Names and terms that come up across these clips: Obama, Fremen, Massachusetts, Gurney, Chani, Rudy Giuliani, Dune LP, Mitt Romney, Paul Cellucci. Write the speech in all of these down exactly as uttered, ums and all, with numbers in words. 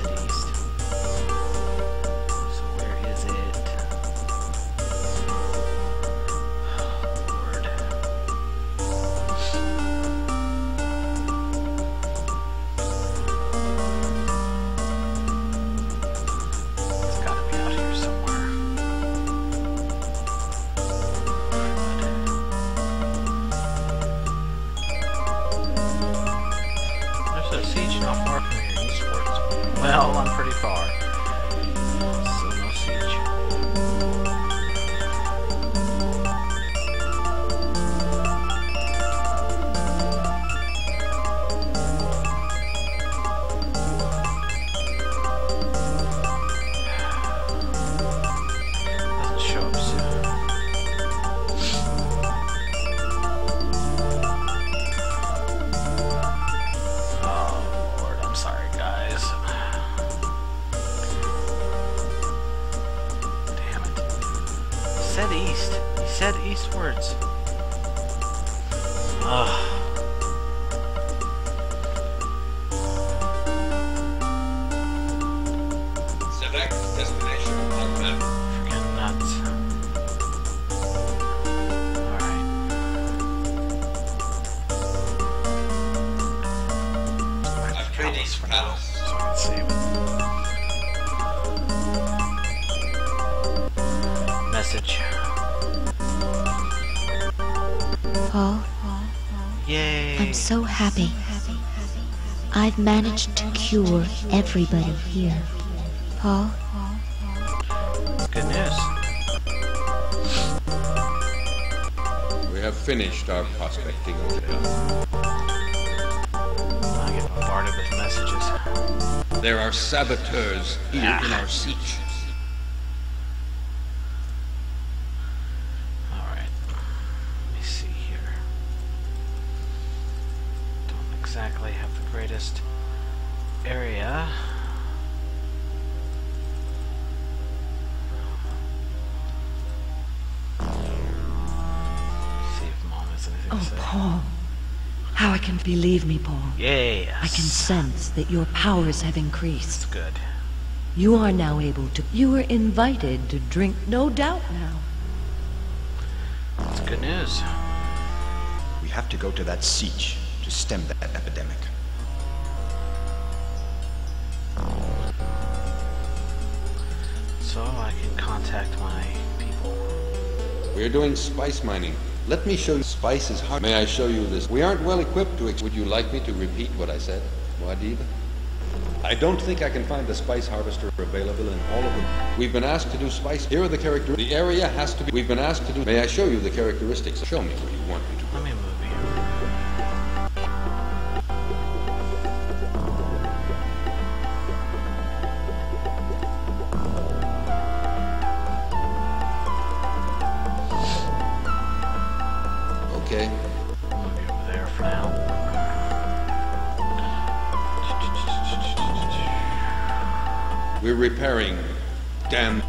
east, to the east. So where is it? Oh, Lord. It's gotta be out here somewhere. There's a siege not far from here. Well, I'm pretty far. So no siege. Doesn't show up soon. Oh Lord, I'm sorry guys. He said east. He said eastwards. Ugh. Select destination on map. Forget nuts. Alright. I've created these for now, so I can save it. Message. Paul, yay. I'm so happy. I've managed to cure everybody here. Paul? Good news. We have finished our prospecting order. I get bombarded with messages. There are saboteurs here ah. in our siege. Exactly have the greatest area. Let's see if Mom has anything to say. Oh, Paul. How I can believe me, Paul. Yes. I can sense that your powers have increased. That's good. You are now able to... You were invited to drink, no doubt now. That's good news. We have to go to that siege. To stem that epidemic. So I can contact my people. We're doing spice mining. Let me show you spice is hard. May I show you this? We aren't well equipped to ex- Would you like me to repeat what I said, Wadib? I don't think I can find the spice harvester available in all of them. We've been asked to do spice. Here are the characteristics. The area has to be. We've been asked to do. May I show you the characteristics? Show me where you want me to go. Let me move. Okay. I'll be over there for now. We're repairing. Damn.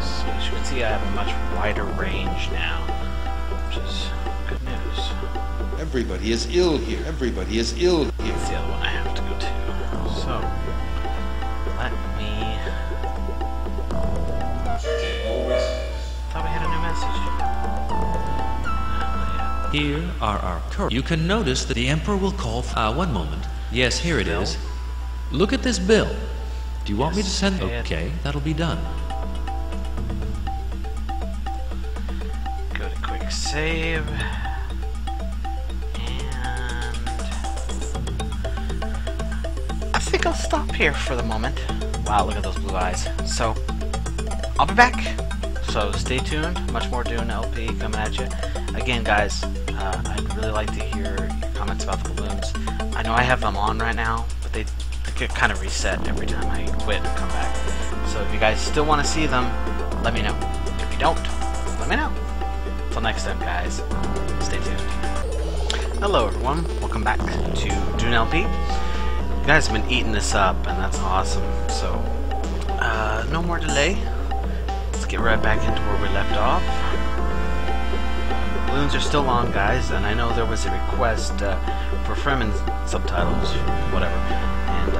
So as you can see, I have a much wider range now, which is good news. Everybody is ill here. Everybody is ill here. That's the other one I have to go to. So let me. Thought we had a new message. Here are our currents. You can notice that the Emperor will call for... Ah, one moment. Yes, here it is. Look at this bill. Do you want yes, me to send... Okay, that'll be done. Go to quick save. And... I think I'll stop here for the moment. Wow, look at those blue eyes. So, I'll be back. So, stay tuned. Much more Dune L P coming at you. Again, guys, uh, I'd really like to hear your comments about the balloons. I know I have them on right now, but they, they get kind of reset every time I quit and come back. So if you guys still want to see them, let me know. If you don't, let me know. Until next time, guys, stay tuned. Hello, everyone. Welcome back to Dune L P. You guys have been eating this up, and that's awesome. So, uh, no more delay. Let's get right back into where we left off. Balloons are still on, guys, and I know there was a request uh, for Fremen subtitles, whatever, and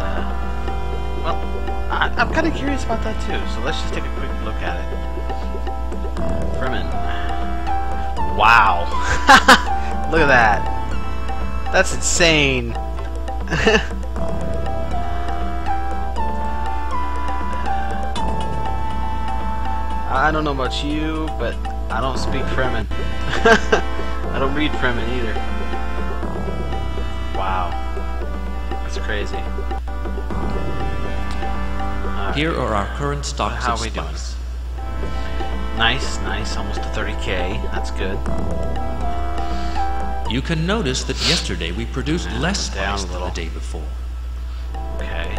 I'm kind of curious about that too, so let's just take a quick look at it. Fremen. Wow. Look at that. That's insane. I don't know about you, but I don't speak Fremen. I don't read Fremen either. Wow. That's crazy. Right. Here are our current stocks. How we doing? Nice, nice. Almost to thirty K. That's good. You can notice that yesterday we produced yeah, less spice than the day before. Okay.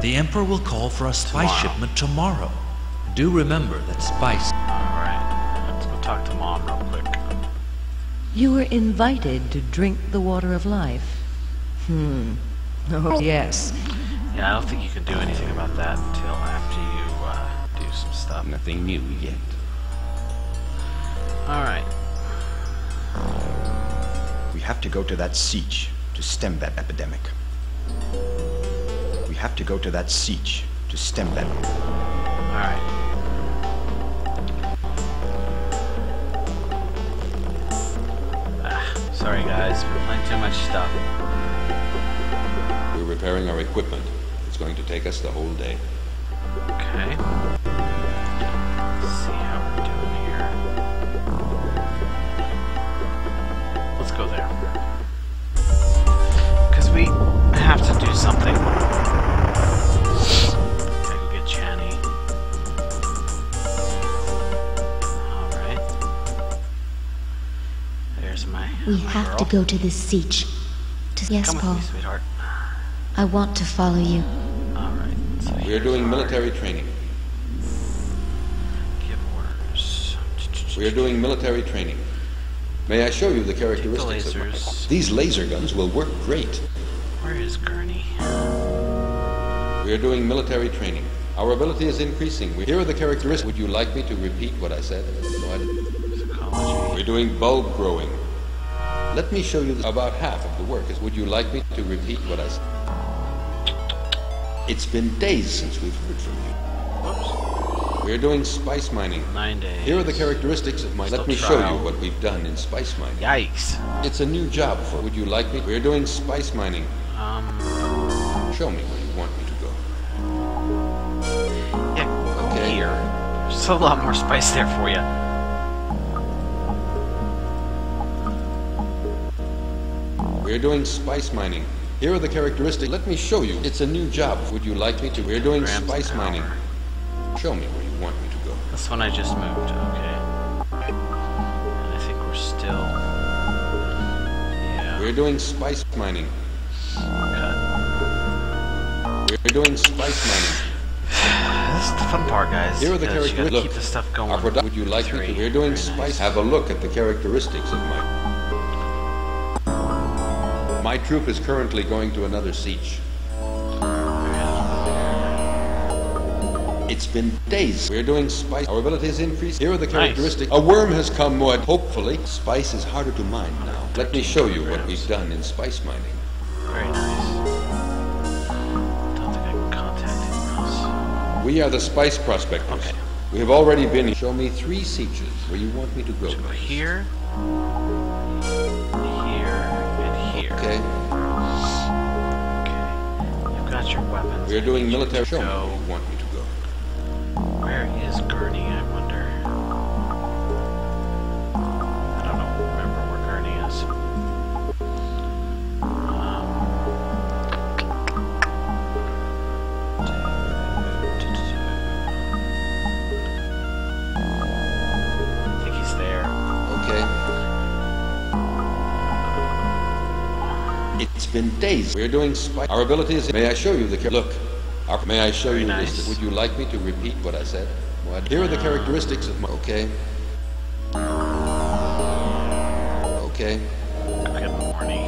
The Emperor will call for a spice tomorrow. shipment tomorrow. Do remember that spice. Alright, let's go talk to Mom real quick. You were invited to drink the water of life. Hmm. Oh, yes. Yeah, I don't think you can do anything about that until after you uh, do some stuff. Nothing new yet. Alright. We have to go to that siege to stem that epidemic. We have to go to that siege to stem that. Alright. Ah, sorry guys, we're playing too much stuff. We're repairing our equipment. It's going to take us the whole day. Okay. Let's see how we're doing here. Let's go there. Because we have to do something. I can get Chani. Alright. There's my. We my have girl. to go to this siege. To yes, Come Paul. With me, sweetheart. I want to follow you. All right. So we're doing military training. Give orders. We're doing military training. May I show you the characteristics the lasers. of these laser guns will work great. Where is Gurney? We're doing military training. Our ability is increasing. Here are the characteristics. Would you like me to repeat what I said? What? We're doing bulb growing. Let me show you about half of the work. Is would you like me to repeat what I said? It's been days since we've heard from you. Whoops. We're doing spice mining. Nine days. Here are the characteristics of my... Let me show you what we've done in spice mining. Yikes. It's a new job for... Would you like me... We're doing spice mining. Um... Show me where you want me to go. Yeah, okay. Here. There's a lot more spice there for you. We're doing spice mining. Here are the characteristics. Let me show you. It's a new job. Would you like me to? We're doing spice mining. Show me where you want me to go. That's when I just moved. Okay. And I think we're still... Yeah. We're doing spice mining. Cut. We're doing spice mining. This is the fun part, guys. Here are the characteristics. You gotta keep this stuff going. Our product. Would you like Three. me to? We're doing Very spice. Nice. Have a look at the characteristics of my... My troop is currently going to another siege. It's been days. We're doing spice. Our ability is increased. Here are the characteristics. Nice. A worm has come more. Hopefully, spice is harder to mine now. Let me show you what we've done in spice mining. Very nice. I don't think I can contact anyone else. We are the spice prospectors. Okay. We have already been here. Show me three sieges where you want me to go. Over here. Okay. Okay. You've got your weapons. We're doing military. Show me where you want me to go. Where is Gurney, I wonder? I don't know, remember where Gurney is. Um, I think he's there. Okay. It's been days. We're doing spice. Our ability is... May I show you the... Look. Our, may I show Very you nice. this? Would you like me to repeat what I said? What? Here are the characteristics of my... Okay. Okay. Good morning.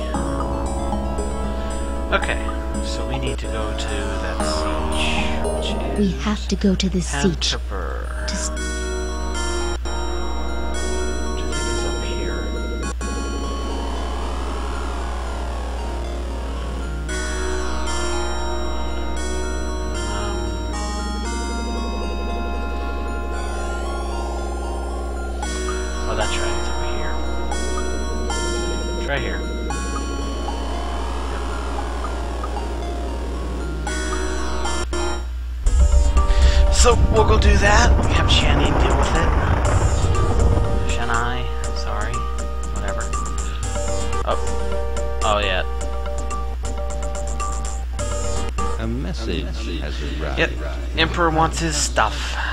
Okay. So we need to go to that siege, which is... We have to go to this siege. To... right here. So we'll go do that. We have Chani deal with it. Chani, I'm sorry. Whatever. Oh. Oh yeah. A message has arrived. Yep. Emperor wants his stuff.